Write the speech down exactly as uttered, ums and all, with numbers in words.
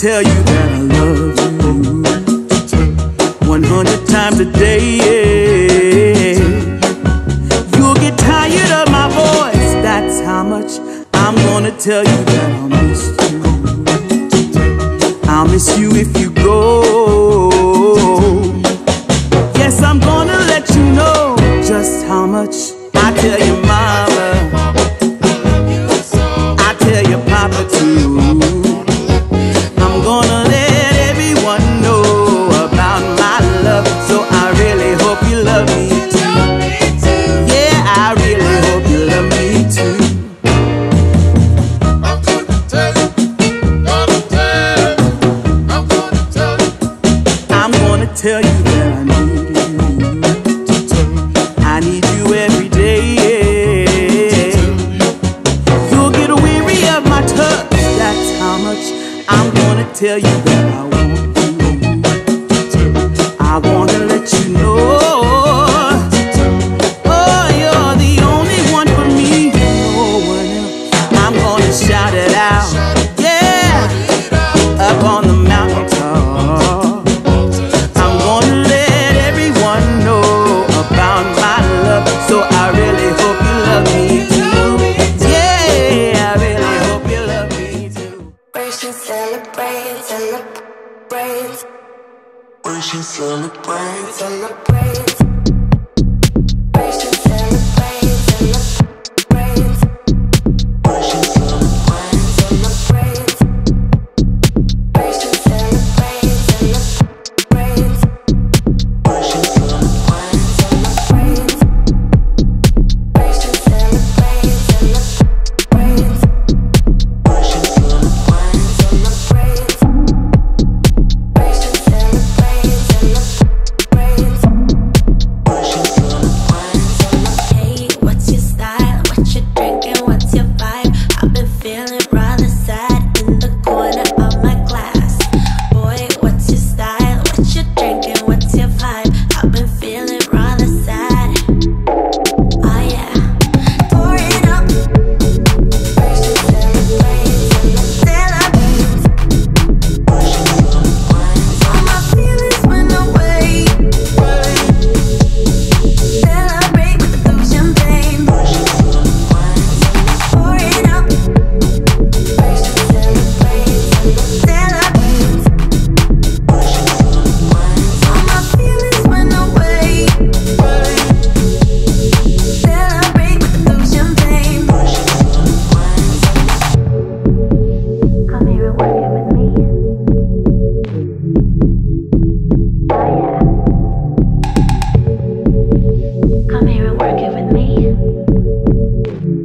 tell you that I love you one hundred times a day. Yeah. You'll get tired of my voice. That's how much I'm gonna tell you that I'll miss you. I'll miss you if you go. Yes, I'm gonna let you know just how much I tell you, mama. I tell you, papa, too. I'm gonna let everyone know about my love. So I really hope you love me too. Yeah, I really hope you love me too. I'm gonna tell you, gonna tell you, I'm gonna tell you, I'm gonna tell you that I need you. I'm gonna tell you that I want you. I wanna let you know, oh, you're the only one for me, no one else. I'm gonna shout it out, yeah, up on the mountain top. I'm gonna let everyone know about my love. So I really hope you love me too. Yeah, I really hope you love me too. Celebrate, celebrate. We should celebrate, celebrate. Come here and work it with me.